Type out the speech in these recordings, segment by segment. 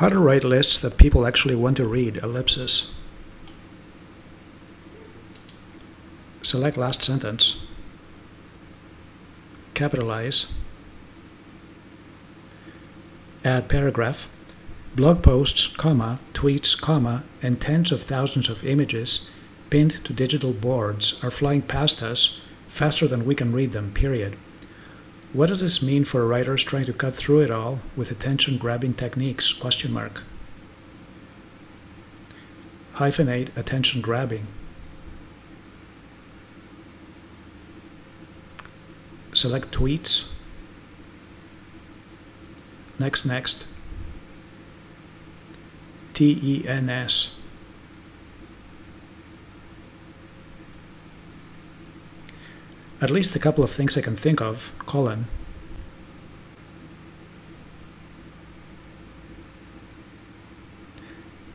how to write lists that people actually want to read, ellipsis. Select last sentence, capitalize, add paragraph, blog posts, comma, tweets, comma, and tens of thousands of images pinned to digital boards are flying past us faster than we can read them, period. What does this mean for writers trying to cut through it all with attention-grabbing techniques, question mark? Hyphenate attention-grabbing. Select tweets. Next, next. TENS. At least a couple of things I can think of, colon.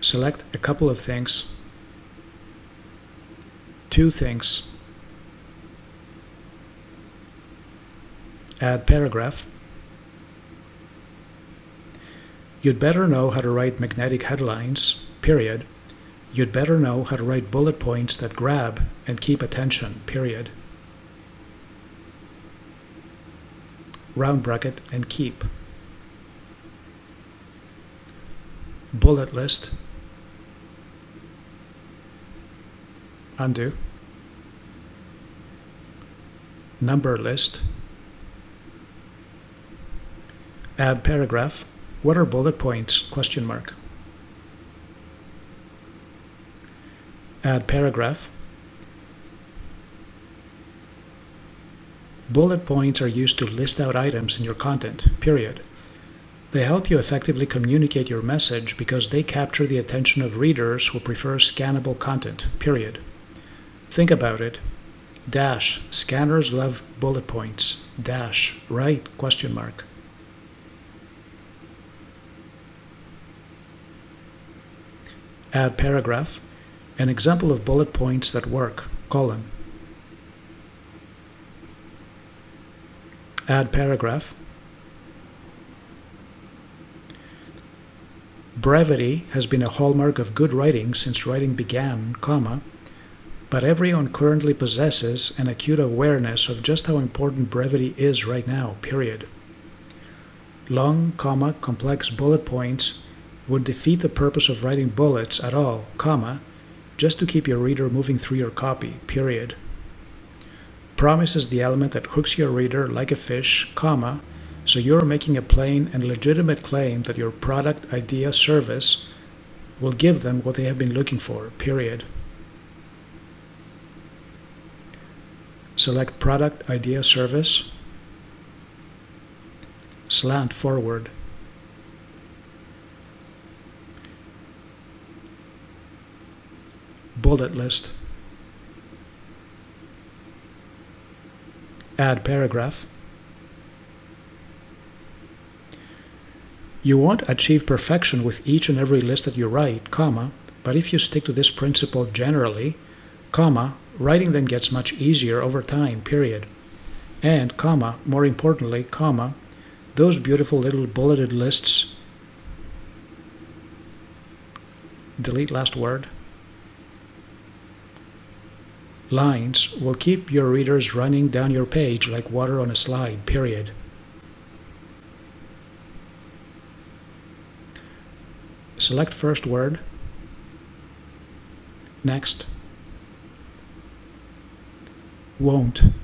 Select a couple of things, two things, add paragraph. You'd better know how to write magnetic headlines, period. You'd better know how to write bullet points that grab and keep attention, period. Round bracket and keep. Bullet list. Undo. Number list. Add paragraph. What are bullet points? Question mark. Add paragraph. Bullet points are used to list out items in your content, period. They help you effectively communicate your message because they capture the attention of readers who prefer scannable content, period. Think about it. Dash. Scanners love bullet points. Dash. Right? Question mark. Add paragraph. An example of bullet points that work, colon. Add paragraph. Brevity has been a hallmark of good writing since writing began, comma, but everyone currently possesses an acute awareness of just how important brevity is right now, period. Long, comma, complex bullet points would defeat the purpose of writing bullets at all, comma, just to keep your reader moving through your copy, period. Promise is the element that hooks your reader like a fish, comma, so you're making a plain and legitimate claim that your product, idea, service will give them what they have been looking for, period. Select product, idea, service, slant forward. Bullet list. Add paragraph. You won't achieve perfection with each and every list that you write, comma, but if you stick to this principle generally, comma, writing them gets much easier over time, period. And, comma, more importantly, comma, those beautiful little bulleted lists, delete last word, lines will keep your readers running down your page like water on a slide, period. Select first word, next, won't.